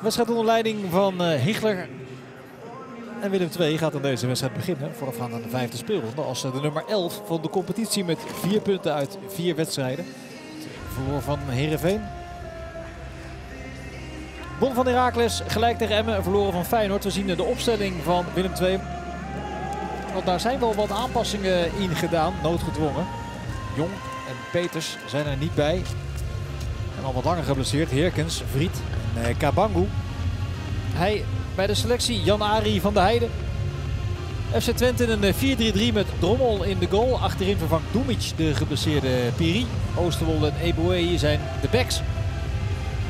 Wedstrijd onder leiding van Higler. En Willem II gaat aan deze wedstrijd beginnen. Voorafgaand aan de vijfde speelronde. Als de nummer 11 van de competitie met 4 punten uit 4 wedstrijden. Verloor van Heerenveen. Won van Heracles, gelijk tegen Emmen en verloren van Feyenoord. We zien de opstelling van Willem II. Want daar zijn wel wat aanpassingen in gedaan, noodgedwongen. Jong en Peters zijn er niet bij. En al wat langer geblesseerd. Herkens, Vriet en Kabangu. Hij bij de selectie, Jan-Ari van der Heijden. FC Twente in een 4-3-3 met Drommel in de goal. Achterin vervangt Dumic de geblesseerde Piri. Oosterwolde en Ebuwe zijn de backs.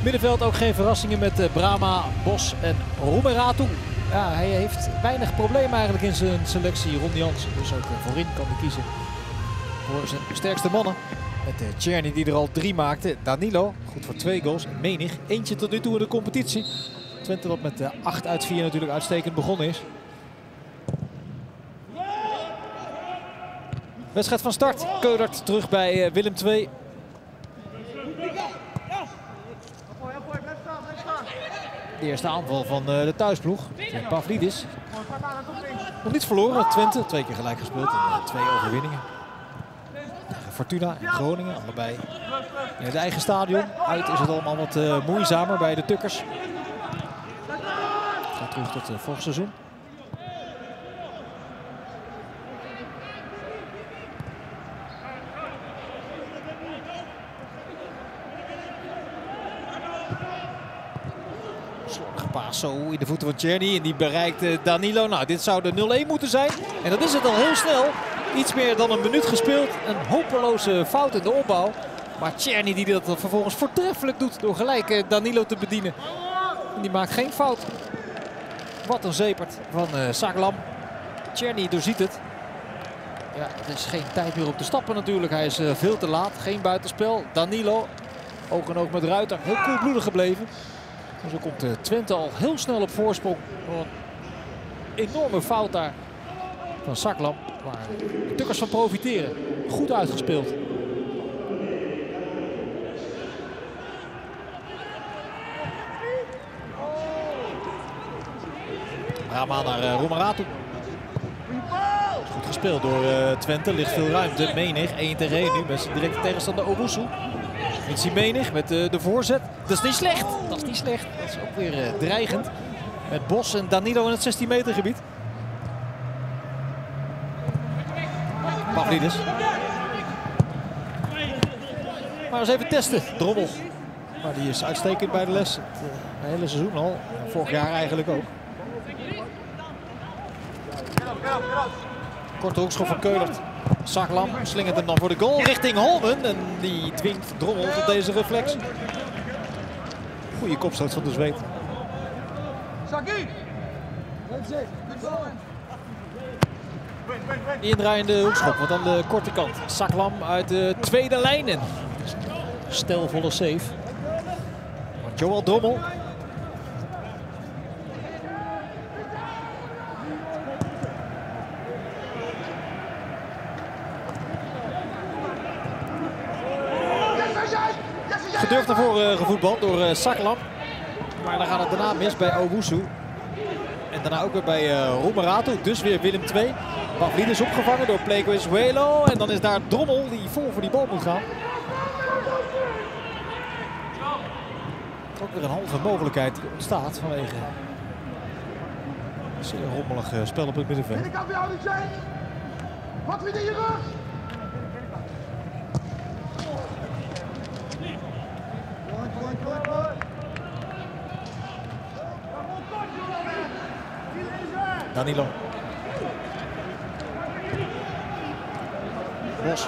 Middenveld ook geen verrassingen met Brama, Bos en Roemeratoe. Ja, hij heeft weinig problemen eigenlijk in zijn selectie, Ron Jans. Dus ook voorin kan hij kiezen voor zijn sterkste mannen. Met Cerny die er al 3 maakte. Danilo, goed voor 2 goals. En Menig, eentje tot nu toe in de competitie. Twente dat met 8 uit 4 natuurlijk uitstekend begonnen is. Wedstrijd van start. Keurdt terug bij Willem II. De eerste aanval van de thuisploeg, Femf Pavlidis. Nog niet verloren, Twente. 2 keer gelijk gespeeld en 2 overwinningen. Tegen Fortuna en Groningen, allebei in het eigen stadion. Uit is het allemaal wat moeizamer bij de Tukkers. Gaat terug tot vorig seizoen. Zo in de voeten van Cerny en die bereikt Danilo. Nou, dit zou de 0-1 moeten zijn. En dat is het al heel snel. Iets meer dan een minuut gespeeld. Een hopeloze fout in de opbouw. Maar Cerny die dat vervolgens voortreffelijk doet door gelijk Danilo te bedienen. En die maakt geen fout. Wat een zepert van Saglam. Cerny doorziet het. Ja, er is geen tijd meer om te stappen natuurlijk. Hij is veel te laat. Geen buitenspel. Danilo, oog en oog met Ruiter. Heel koelbloedig gebleven. Zo komt Twente al heel snel op voorsprong. Een enorme fout daar van Saglam. Waar de Tukkers van profiteren. Goed uitgespeeld. Rama naar Roemeratoe. Goed gespeeld door Twente. Ligt veel ruimte. Menig 1-1 nu met zijn directe tegenstander Owusu. Vinci Menig met de voorzet. Dat is niet slecht. Dat is niet slecht. Dat is ook weer dreigend. Met Bos en Danilo in het 16 meter gebied. Pavlidis. Maar eens even testen. Drommel. Maar die is uitstekend bij de les. Het hele seizoen al. Vorig jaar eigenlijk ook. Korte hoekschop van Keurdt. Saglam slingert hem dan voor de goal richting Holmen. En die dwingt Drommel tot deze reflex. Goeie kopstoot van de Zweed. Die indraaiende hoekschop, want aan de korte kant. Saglam uit de tweede lijn. Stelvolle save. Want Joël Drommel. Gedurfd naar voren gevoetbald door Saglam. Maar dan gaat het daarna mis bij Owusu. En daarna ook weer bij Roemeratoe. Dus weer Willem II. Pavlidis opgevangen door Pleguezuelo. En dan is daar Drommel die vol voor die bal moet gaan. Ook weer een halve mogelijkheid die ontstaat vanwege een zeer rommelig spel op het middenveld. Ik kan bij jou niet zijn. Wat weer in je rug? Danilo. Bos.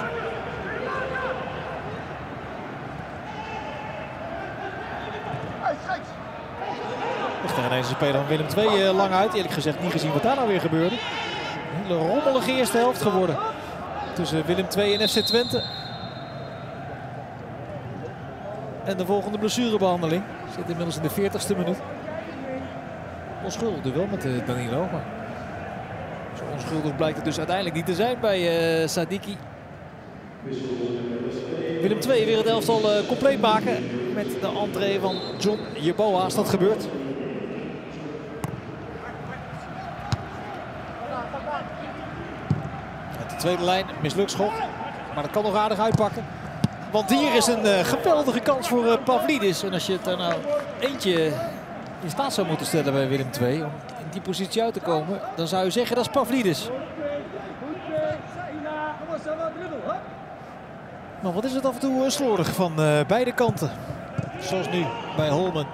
Ligt er ineens een speler van Willem II lang uit. Eerlijk gezegd niet gezien wat daar nou weer gebeurde. Een hele rommelige eerste helft geworden. Tussen Willem II en FC Twente. En de volgende blessurebehandeling. Zit inmiddels in de 40ste minuut. Onschuldig wel met Danilo, maar zo onschuldig blijkt het dus uiteindelijk niet te zijn bij Sadiki. Willem II weer het elftal compleet maken met de entree van John Jeboa. Is dat gebeurd? Met de tweede lijn mislukt schot. Maar dat kan nog aardig uitpakken. Want hier is een geweldige kans voor Pavlidis. En als je het er nou eentje in staat zou moeten stellen bij Willem II om in die positie uit te komen, dan zou je zeggen dat is Pavlidis. Maar wat is het af en toe slordig van beide kanten. Zoals nu bij Holmen.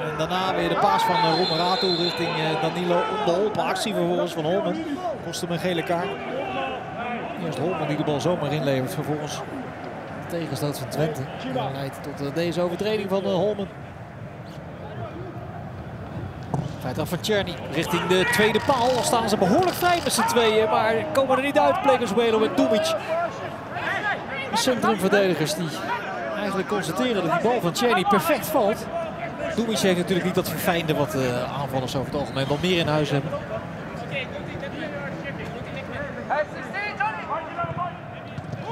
En daarna weer de paas van Roemeratoe richting Danilo. Onbeholpen actie vervolgens van Holmen. Kost hem een gele kaart. Eerst Holmen die de bal zomaar inlevert. Vervolgens de tegenstoot van Twente. En dat leidt tot deze overtreding van Holmen. Feit af van Cerny richting de tweede paal. Dan staan ze behoorlijk vrij met z'n tweeën. Maar komen er niet uit. Pleguezuelo en Dumic. De centrumverdedigers die eigenlijk constateren dat die bal van Cerny perfect valt. Dumic heeft natuurlijk niet dat verfijnde wat aanvallers over het algemeen wel meer in huis hebben.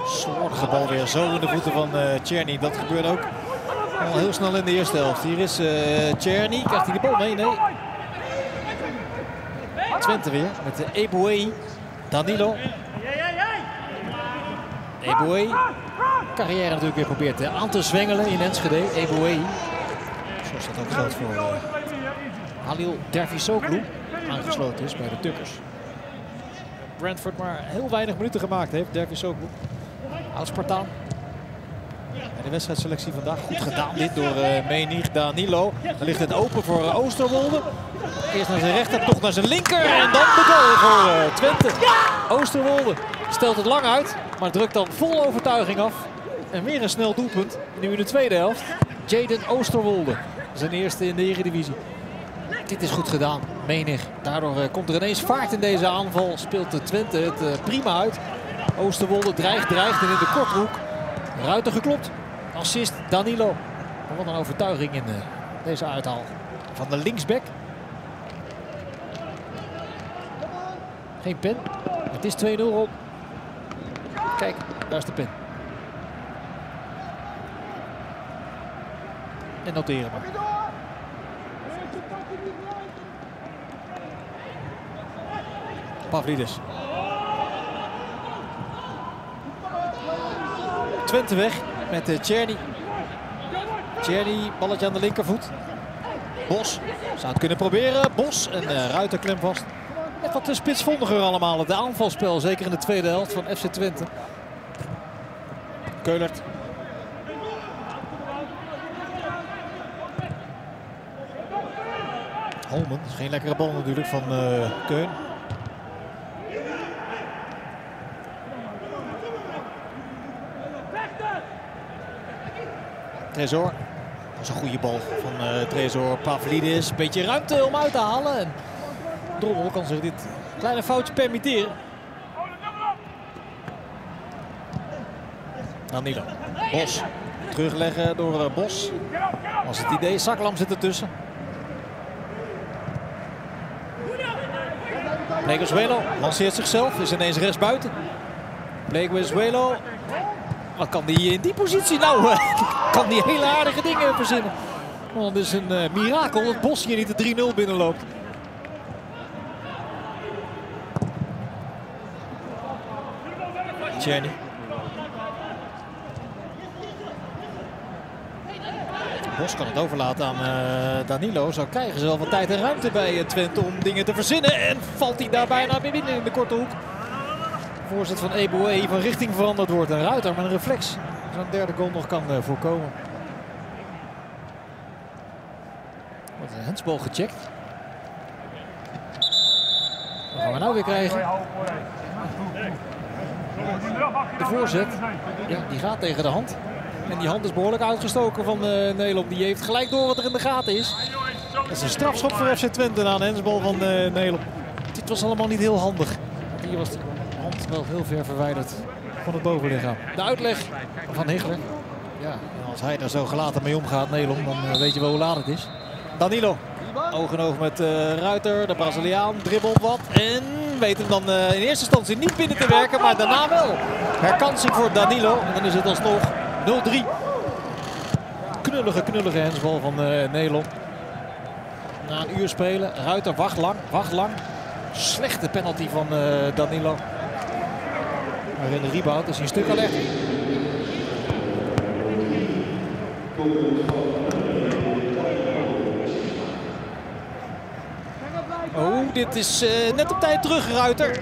Slordige bal weer zo in de voeten van Cerny. Dat gebeurt ook al heel snel in de eerste helft. Hier is Cerny. Krijgt hij de bal mee? Nee. Twente weer met de Ebuwe. Danilo. Ebuwe, carrière natuurlijk weer probeert aan te zwengelen in Enschede. Ebuwe, zoals dat ook geldt voor Halil Dervisoglu, aangesloten is bij de Tukkers. Brentford maar heel weinig minuten gemaakt heeft, Dervisoglu. Oud-Spartaan. En de wedstrijdselectie vandaag goed gedaan, dit door Menig, Danilo. Dan ligt het open voor Oosterwolde. Eerst naar zijn rechter, toch naar zijn linker en dan de goal voor Twente. Oosterwolde stelt het lang uit, maar drukt dan vol overtuiging af. En weer een snel doelpunt, nu in de tweede helft. Jaden Oosterwolde, zijn eerste in de Eredivisie. Dit is goed gedaan, Menig. Daardoor komt er ineens vaart in deze aanval, speelt de Twente het prima uit. Oosterwolde dreigt en in de korthoek. Ruiter geklopt, assist Danilo. Wat een overtuiging in deze uithaal van de linksback. Geen pen, het is 2-0 op. Kijk, daar is de pen. En noteren maar. Pavlidis. Twente weg met Cerny. Cerny, balletje aan de linkervoet. Bos zou het kunnen proberen. Bos en Ruiter klem vast. Net wat spitsvondiger allemaal. Het aanvalspel, zeker in de tweede helft van FC Twente. Keurdt. Holmen, is geen lekkere bal natuurlijk van Keun. Tresor. Dat is een goede bal van Tresor. Pavlidis, beetje ruimte om uit te halen. En Drommel kan zich dit kleine foutje permitteren. Danilo. Bos. Terugleggen door Bos. Als het idee, Saglam zit ertussen. Pleguezuelo lanceert zichzelf. Is ineens rechtsbuiten. Pleguezuelo. Wat kan die in die positie nou? Kan die hele aardige dingen verzinnen. Want het is een mirakel dat Bos hier niet de 3-0 binnenloopt. Cerny. Bos kan het overlaten aan Danilo. Zo krijgen ze wel wat tijd en ruimte bij Twente om dingen te verzinnen. En valt hij daar bijna binnen in de korte hoek. Voorzet van Ebuwe van richting veranderd wordt. En Ruiter met een reflex. Zo'n derde goal nog kan voorkomen. Wordt een handsbal gecheckt. Wat gaan we nou weer krijgen? De voorzet, ja, die gaat tegen de hand. En die hand is behoorlijk uitgestoken van Nelom. Die heeft gelijk door wat er in de gaten is. Dat is een strafschop voor FC Twente na een hensbal van Nelom. Dit was allemaal niet heel handig. Hier was de hand wel heel ver verwijderd van het bovenlichaam. De uitleg van Higler. Ja, als hij daar zo gelaten mee omgaat, Nelom, dan weet je wel hoe laat het is. Danilo, oog in oog met Ruiter, de Braziliaan, dribbelt wat en weet hem dan in eerste instantie niet binnen te werken, maar daarna wel. Herkansing voor Danilo en dan is het alsnog 0-3. knullige handsbal van Nelom. Na een uur spelen. Ruiter wacht lang, Slechte penalty van Danilo. Maar in de rebound is hij een stuk alerter. Oh, dit is net op tijd terug, Ruiter.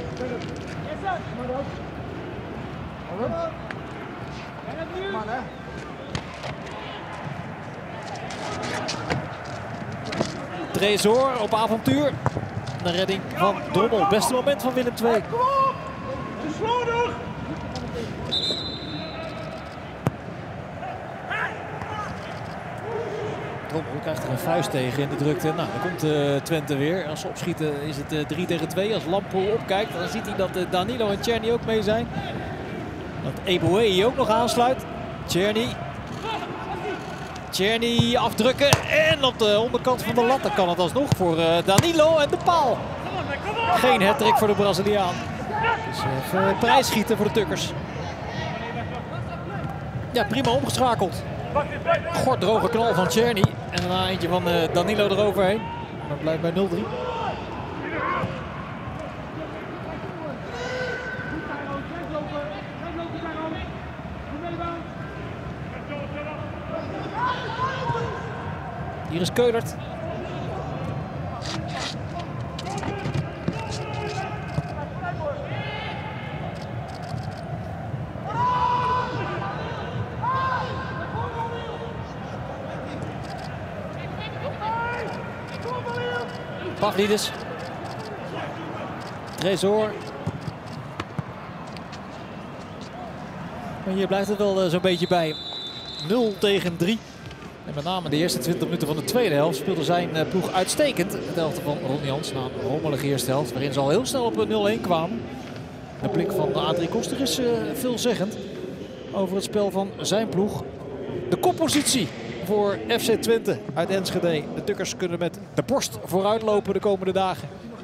Tresor op avontuur. De redding van Drommel. Beste moment van Willem II. Drommel krijgt er een vuist tegen in de drukte. Nou, dan komt Twente weer. Als ze opschieten is het 3 tegen 2. Als Lampoel opkijkt, dan ziet hij dat Danilo en Cerny ook mee zijn. Dat Ebuwe ook nog aansluit. Cerny afdrukken en op de onderkant van de lat. Dan kan het alsnog voor Danilo en de paal. Geen hattrick voor de Braziliaan. Dus even prijsschieten voor de Tukkers. Ja, prima omgeschakeld. Gort droge knal van Cerny. En daarna eentje van Danilo eroverheen. Dat blijft bij 0-3. Hier is Keurdt. Pavlidis. Tresor. Maar hier blijft het wel zo'n beetje bij. 0 tegen 3. En met name de eerste 20 minuten van de tweede helft speelde zijn ploeg uitstekend. De helft van Ron Jans na een rommelige eerste helft, waarin ze al heel snel op 0-1 kwamen. De blik van Adrie Koster is veelzeggend over het spel van zijn ploeg. De koppositie voor FC Twente uit Enschede. De Tukkers kunnen met de borst vooruitlopen de komende dagen.